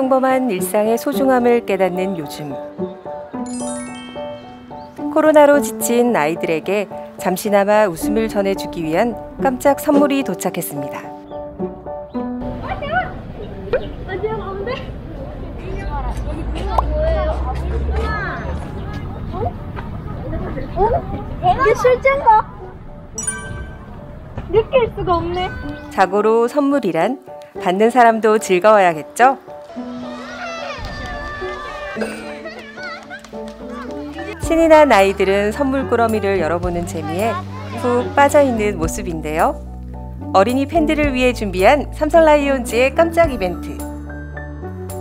평범한 일상의 소중함을 깨닫는 요즘. 코로나로 지친 아이들에게 잠시나마 웃음을 전해주기 위한 깜짝 선물이 도착했습니다. 이게 실제인가? 느낄 수가 없네. 자고로 선물이란 받는 사람도 즐거워야겠죠? 신이 난 아이들은 선물 꾸러미를 열어보는 재미에 푹 빠져있는 모습인데요. 어린이 팬들을 위해 준비한 삼성라이온즈의 깜짝 이벤트.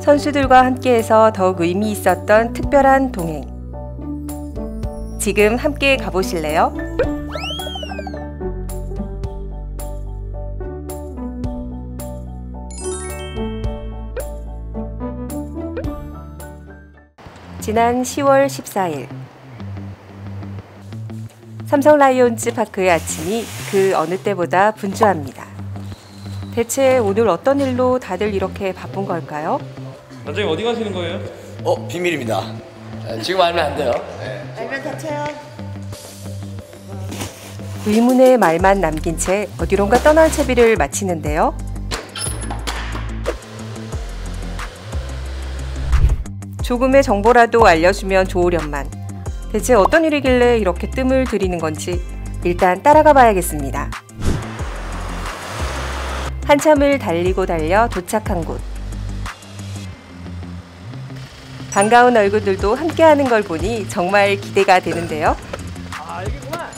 선수들과 함께해서 더욱 의미 있었던 특별한 동행. 지금 함께 가보실래요? 지난 10월 14일 삼성라이온즈 파크의 아침이 그 어느 때보다 분주합니다. 대체 오늘 어떤 일로 다들 이렇게 바쁜 걸까요? 단장님 어디 가시는 거예요? 비밀입니다. 지금 알면 안 돼요. 알면 다쳐요. 의문의 말만 남긴 채 어디론가 떠날 채비를 마치는데요. 조금의 정보라도 알려주면 좋으련만 대체 어떤 일이길래 이렇게 뜸을 들이는 건지 일단 따라가 봐야겠습니다. 한참을 달리고 달려 도착한 곳. 반가운 얼굴들도 함께하는 걸 보니 정말 기대가 되는데요. 아, 여기구나.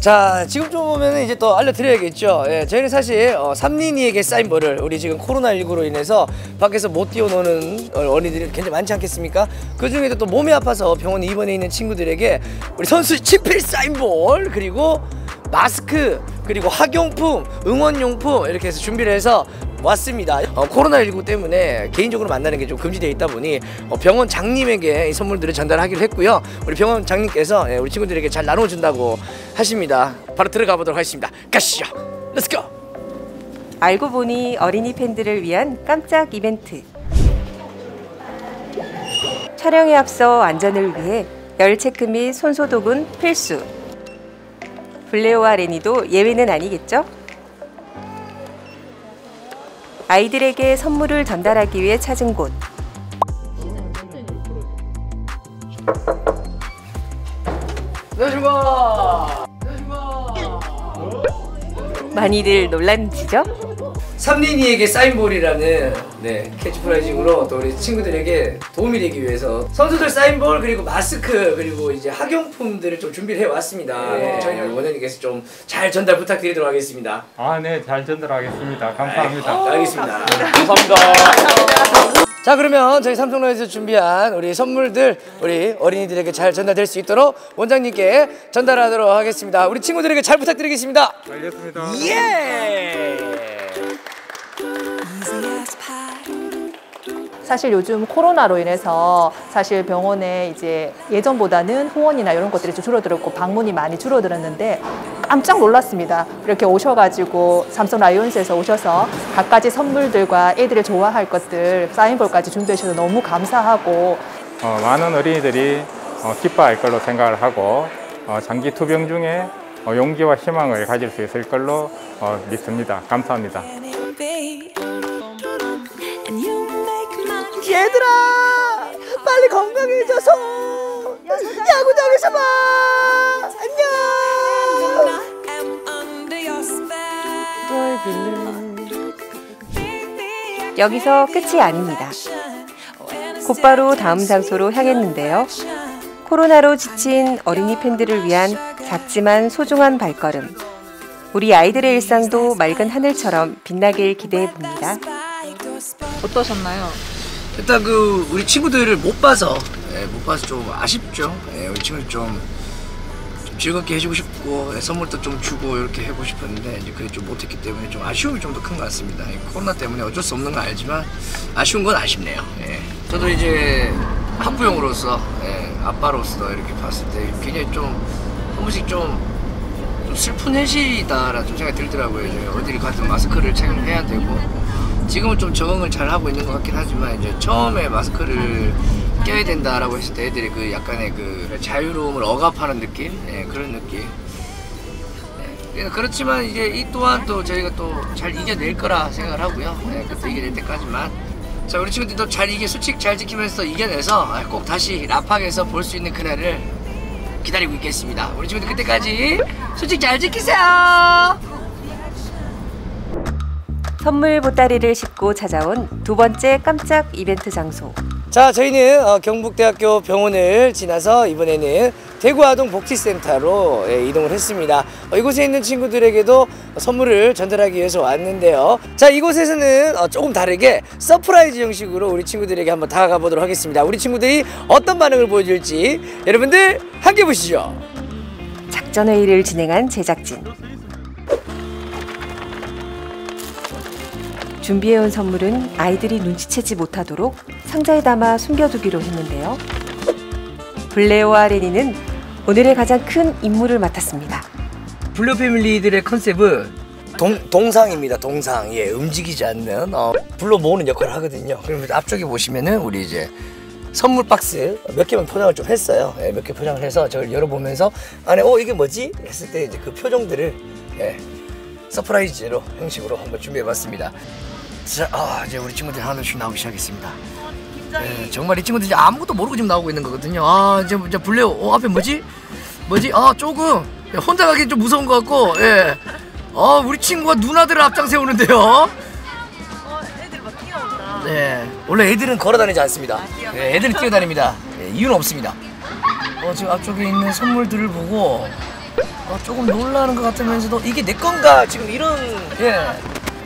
자, 지금 좀 보면 이제 또 알려드려야겠죠. 예, 저희는 사실 삼린이에게 쌓인 벌을 우리 지금 코로나19로 인해서 밖에서 못 뛰어노는 어린이들이 굉장히 많지 않겠습니까? 그 중에도 또 몸이 아파서 병원에 입원해 있는 친구들에게 우리 선수 친필 쌓인 벌, 그리고 마스크, 그리고 학용품, 응원용품 이렇게 해서 준비를 해서 왔습니다. 코로나19 때문에 개인적으로 만나는 게 좀 금지되어 있다 보니 병원 장님에게 이 선물들을 전달하기로 했고요. 우리 병원 장님께서 우리 친구들에게 잘 나눠준다고 하십니다. 바로 들어가 보도록 하겠습니다. 가시죠. 렛츠고! 알고 보니 어린이 팬들을 위한 깜짝 이벤트. 촬영에 앞서 안전을 위해 열 체크 및 손소독은 필수. 블레오와 레니도 예외는 아니겠죠? 아이들에게 선물을 전달하기 위해 찾은 곳. 많이들 놀란지죠? 삼린이에게 사인볼이라는 캐치프라이징으로 또 우리 친구들에게 도움이 되기 위해서 선수들 사인볼, 그리고 마스크, 그리고 이제 학용품들을 좀 준비를 해왔습니다. 저희 원장님께서 좀 잘 전달 부탁드리도록 하겠습니다. 아, 네, 잘 전달하겠습니다. 감사합니다. 알겠습니다. 감사합니다. 감사합니다. 자, 그러면 저희 삼성라이온즈에서 준비한 우리 선물들 우리 어린이들에게 잘 전달될 수 있도록 원장님께 전달하도록 하겠습니다. 우리 친구들에게 잘 부탁드리겠습니다. 알겠습니다. 예! 사실 요즘 코로나로 인해서 사실 병원에 이제 예전보다는 후원이나 이런 것들이 좀 줄어들었고 방문이 많이 줄어들었는데 깜짝 놀랐습니다. 이렇게 오셔가지고 삼성라이온즈에서 오셔서 갖가지 선물들과 애들이 좋아할 것들 사인볼까지 준비해 주셔서 너무 감사하고 많은 어린이들이 기뻐할 걸로 생각을 하고 장기 투병 중에 용기와 희망을 가질 수 있을 걸로 믿습니다. 감사합니다. 얘들아, 빨리 건강해져서 야구장에서 봐. 안녕. 여기서 끝이 아닙니다. 곧바로 다음 장소로 향했는데요. 코로나로 지친 어린이 팬들을 위한 작지만 소중한 발걸음. 우리 아이들의 일상도 맑은 하늘처럼 빛나길 기대해봅니다. 어떠셨나요? 일단 우리 친구들을 못 봐서 좀 아쉽죠. 우리 친구들 좀 즐겁게 해주고 싶고 선물도 좀 주고 이렇게 하고 싶었는데 이제 그게 좀 못했기 때문에 좀 아쉬움이 좀 더 큰 것 같습니다. 코로나 때문에 어쩔 수 없는 건 알지만 아쉬운 건 아쉽네요. 저도 이제 학부형으로서 아빠로서 이렇게 봤을 때 굉장히 좀 한 번씩 좀 좀 슬픈 현실이다라는 좀 생각이 들더라고요. 어디를 가든 마스크를 착용해야 되고, 지금은 좀 적응을 잘 하고 있는 것 같긴 하지만, 이제 처음에 마스크를 껴야 된다라고 했을 때 애들이 그 약간의 그 자유로움을 억압하는 느낌, 네, 그런 느낌. 네, 그렇지만 이제 이 또한 또 저희가 또 잘 이겨낼 거라 생각을 하고요. 네, 그때 이겨낼 때까지만. 자, 우리 친구들도 잘 이게 수칙 잘 지키면서 이겨내서 꼭 다시 라팍에서 볼 수 있는 그날을 기다리고 있겠습니다. 우리 친구들 그때까지 수칙 잘 지키세요. 선물 보따리를 싣고 찾아온 두 번째 깜짝 이벤트 장소. 자, 저희는 경북대학교 병원을 지나서 이번에는 대구아동복지센터로 이동을 했습니다. 이곳에 있는 친구들에게도 선물을 전달하기 위해서 왔는데요. 자, 이곳에서는 조금 다르게 서프라이즈 형식으로 우리 친구들에게 한번 다가가 보도록 하겠습니다. 우리 친구들이 어떤 반응을 보여줄지 여러분들 함께 보시죠. 작전회의를 진행한 제작진. 준비해온 선물은 아이들이 눈치채지 못하도록 상자에 담아 숨겨두기로 했는데요. 블레오와 레니는 오늘의 가장 큰 임무를 맡았습니다. 블레오 패밀리들의 컨셉은 동상입니다. 동상. 예, 움직이지 않는 블레오 모으는 역할을 하거든요. 그러면 앞쪽에 보시면은 우리 이제 선물 박스 몇 개만 포장을 좀 했어요. 예, 몇 개 포장을 해서 저를 열어보면서 안에 이게 뭐지? 했을 때 이제 그 표정들을 서프라이즈로 형식으로 한번 준비해봤습니다. 자, 이제 우리 친구들이 하나씩 나오기 시작했습니다. 네, 정말 이 친구들이 아무것도 모르고 지금 나오고 있는 거거든요. 이제 블레오, 앞에 뭐지? 조금 혼자 가기 좀 무서운 것 같고, 예. 우리 친구가 누나들을 앞장세우는데요. 애들 막 뛰어온다. 네, 원래 애들은 걸어다니지 않습니다. 네, 애들은 뛰어다닙니다. 네, 이유는 없습니다. 지금 앞쪽에 있는 선물들을 보고 조금 놀라는 것 같으면서도 이게 내 건가? 지금 이런,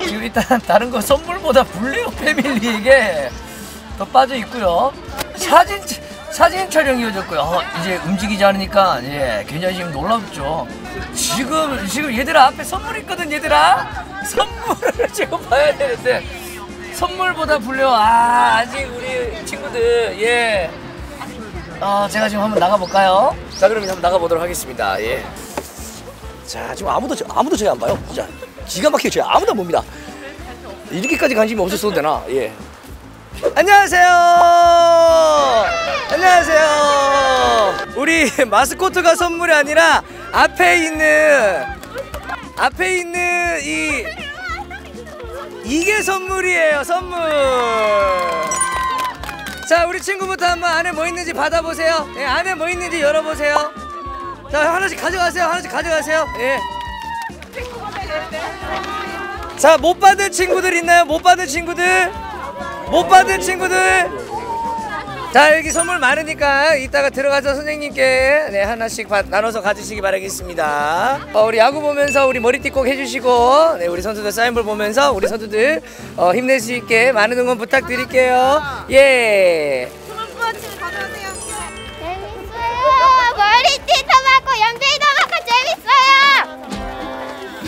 지금 일단 다른 거 선물보다 블레오 패밀리에게 더 빠져 있고요. 사진 촬영 이어졌고요. 이제 움직이지 않으니까 굉장히 지금 놀랍죠. 지금 얘들아, 앞에 선물 있거든. 얘들아, 선물을 지금 봐야 되는데 선물보다 블레오 아직 우리 친구들 제가 지금 한번 나가볼까요? 자, 그럼 한번 나가보도록 하겠습니다. 예. 자, 지금 아무도 저희 안 봐요. 진짜 기가 막히게 저희 아무도 안 봅니다. 이렇게까지 관심이 없었어도 되나? 예. 안녕하세요. 안녕하세요. 우리 마스코트가 선물이 아니라 앞에 있는 이게 선물이에요. 선물. 자, 우리 친구부터 한번 안에 뭐 있는지 받아보세요. 예, 안에 뭐 있는지 열어보세요. 자, 하나씩 가져가세요. 하나씩 가져가세요. 예. 자, 못 받은 친구들 있나요? 못 받은 친구들. 자, 여기 선물 많으니까 이따가 들어가서 선생님께 하나씩 나눠서 가지시기 바라겠습니다. 우리 야구 보면서 우리 머리띠 꼭 해주시고, 우리 선수들 사인볼 보면서 우리 선수들 힘낼 수 있게 많은 응원 부탁드릴게요. 예. 머리띠 담았고 연주에 담았고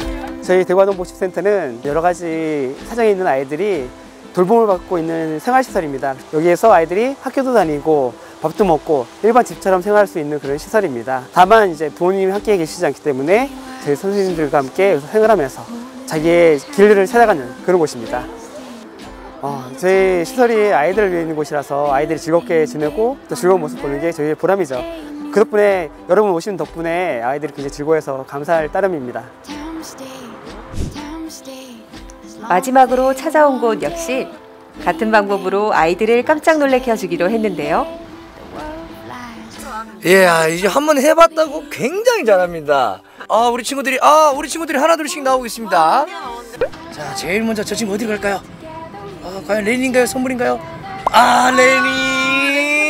재밌어요. 저희 대구아동 복지센터는 여러 가지 사정이 있는 아이들이 돌봄을 받고 있는 생활시설입니다. 여기에서 아이들이 학교도 다니고 밥도 먹고 일반 집처럼 생활할 수 있는 그런 시설입니다. 다만 이제 부모님이 함께 계시지 않기 때문에 저희 선생님들과 함께 여기서 생활하면서 자기의 길을 찾아가는 그런 곳입니다. 저희 시설이 아이들을 위해 있는 곳이라서 아이들이 즐겁게 지내고 또 즐거운 모습 보는 게 저희의 보람이죠. 그 덕분에 여러분 오시는 덕분에 아이들이 굉장히 즐거워해서 감사할 따름입니다. 마지막으로 찾아온 곳 역시 같은 방법으로 아이들을 깜짝 놀래켜주기로 했는데요. 예, 이제 한번 해봤다고 굉장히 잘합니다. 우리 친구들이 하나둘씩 나오고 있습니다. 자, 제일 먼저 저 친구 어디로 갈까요? 과연 레니인가요? 선물인가요? 레니.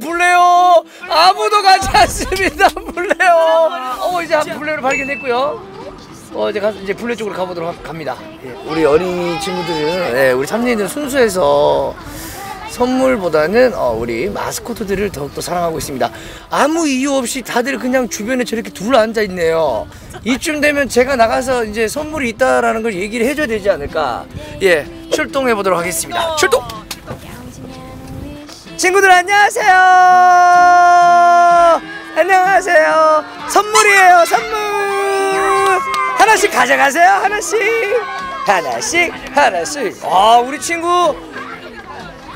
블레오 아무도 가지 않습니다. 블레오. 이제 블레오를 발견했고요. 이제 블레오 쪽으로 가보도록 갑니다. 예, 우리 어린이 친구들은 우리 삼촌이들 순수해서 선물보다는 우리 마스코트들을 더욱더 사랑하고 있습니다. 아무 이유 없이 다들 그냥 주변에 저렇게 둘러앉아 있네요. 이쯤 되면 제가 나가서 이제 선물이 있다라는 걸 얘기를 해줘야 되지 않을까. 예, 출동해 보도록 하겠습니다. 출동! 친구들 안녕하세요. 선물 선물이에요, 선물. 하나씩 가져가세요, 하나씩. 하나씩, 하나씩. 아, 우리 친구.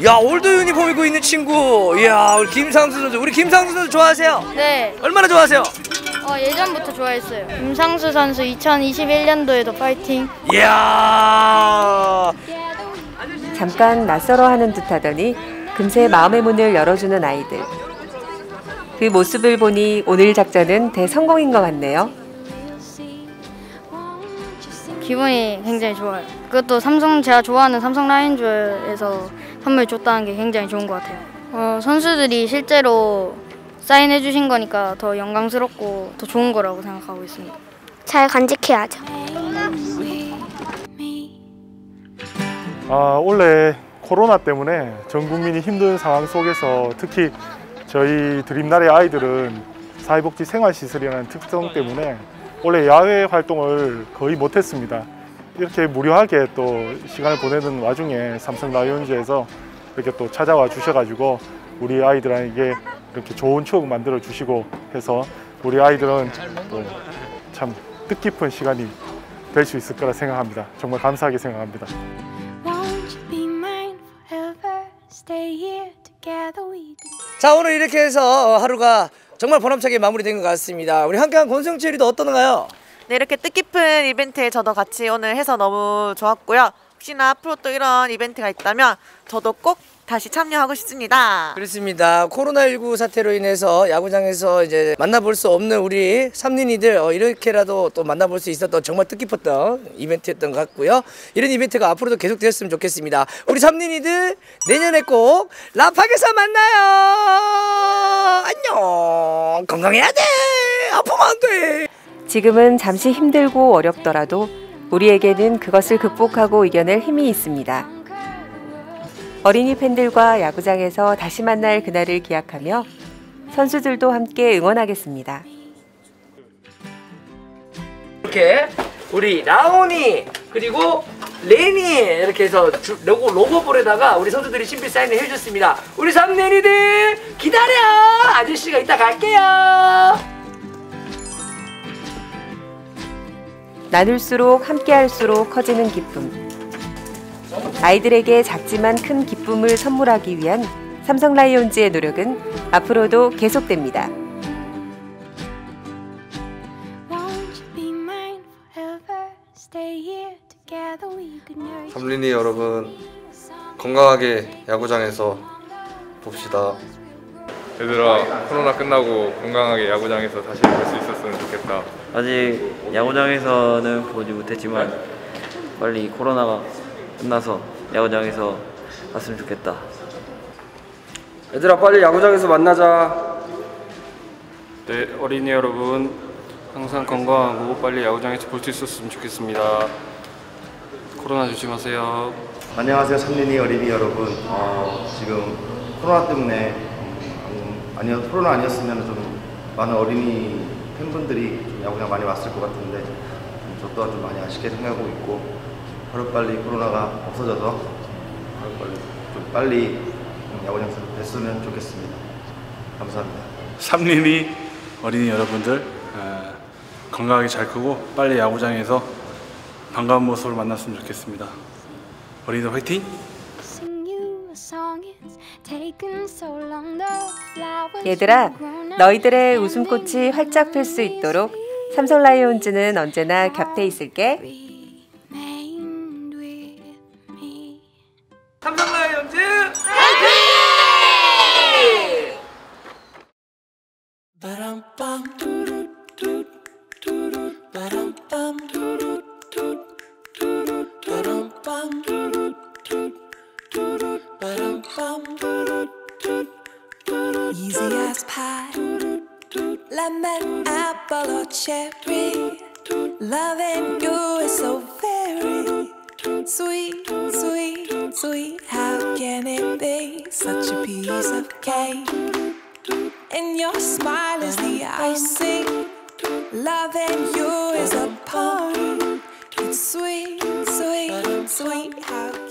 야, 올드 유니폼 입고 있는 친구. 이야, 우리 김상수 선수. 우리 김상수 선수 좋아하세요? 네. 얼마나 좋아하세요? 예전부터 좋아했어요. 김상수 선수 2021년도에도 파이팅. 이야. 잠깐 낯설어하는 듯하더니 금세 마음의 문을 열어주는 아이들. 그 모습을 보니 오늘 작전은 대성공인 것 같네요. 기분이 굉장히 좋아요. 그것도 제가 좋아하는 삼성라이온즈에서 선물 줬다는 게 굉장히 좋은 것 같아요. 선수들이 실제로 사인해 주신 거니까 더 영광스럽고 더 좋은 거라고 생각하고 있습니다. 잘 간직해야죠. 원래 코로나 때문에 전 국민이 힘든 상황 속에서 특히 저희 드림날의 아이들은 사회복지 생활시설이라는 특성 때문에 원래 야외 활동을 거의 못했습니다. 이렇게 무료하게 또 시간을 보내는 와중에 삼성라이온즈에서 이렇게 또 찾아와 주셔가지고 우리 아이들에게 이렇게 좋은 추억 만들어 주시고 해서 우리 아이들은 참 뜻깊은 시간이 될 수 있을 거라 생각합니다. 정말 감사하게 생각합니다. 자, 오늘 이렇게 해서 하루가 정말 보람차게 마무리된 것 같습니다. 우리 한강 권성철이도 어떠나요? 네, 이렇게 뜻깊은 이벤트에 저도 같이 오늘 해서 너무 좋았고요. 혹시나 앞으로 또 이런 이벤트가 있다면 저도 꼭 다시 참여하고 싶습니다. 그렇습니다. 코로나19 사태로 인해서 야구장에서 이제 만나볼 수 없는 우리 삼린이들 이렇게라도 또 만나볼 수 있었던 정말 뜻깊었던 이벤트였던 것 같고요. 이런 이벤트가 앞으로도 계속 되었으면 좋겠습니다. 우리 삼린이들 내년에 꼭 라팍에서 만나요. 안녕. 건강해야 돼. 아프면 안 돼. 지금은 잠시 힘들고 어렵더라도 우리에게는 그것을 극복하고 이겨낼 힘이 있습니다. 어린이 팬들과 야구장에서 다시 만날 그날을 기약하며 선수들도 함께 응원하겠습니다. 이렇게 우리 라온이 그리고 레니 이렇게 해서 로고볼에다가 우리 선수들이 신필 사인을 해줬습니다. 우리 삼내니들 기다려! 아저씨가 이따 갈게요! 나눌수록 함께할수록 커지는 기쁨. 아이들에게 작지만 큰 기쁨을 선물하기 위한 삼성라이온즈의 노력은 앞으로도 계속됩니다. 삼린이 여러분, 건강하게 야구장에서 봅시다. 얘들아, 코로나 끝나고 건강하게 야구장에서 다시 볼 수 있었으면 좋겠다. 아직 야구장에서는 보지 못했지만 빨리 코로나가 끝나서 야구장에서 봤으면 좋겠다. 얘들아, 빨리 야구장에서 만나자. 네, 어린이 여러분, 항상 건강하고 빨리 야구장에서 볼 수 있었으면 좋겠습니다. 코로나 조심하세요. 안녕하세요, 삼린이 어린이 여러분. 지금 코로나 때문에 코로나 아니었으면 좀 많은 어린이 팬분들이 야구장 많이 왔을 것 같은데 저 또한 좀 많이 아쉽게 생각하고 있고 하루빨리 코로나가 없어져서 빨리 야구장에서 뵀으면 좋겠습니다. 감사합니다. 삼린이 어린이 여러분들 건강하게 잘 크고 빨리 야구장에서 반가운 모습으로 만났으면 좋겠습니다. 어린이들 화이팅! 얘들아, 너희들의 웃음꽃이 활짝 필 수 있도록 삼성라이온즈는 언제나 곁에 있을게. 삼성라이온즈 Easy as pie Lemon, apple or cherry Loving you is so very Sweet, sweet, sweet How can it be such a piece of cake And your smile is the icing Loving you is a party It's sweet, sweet, sweet How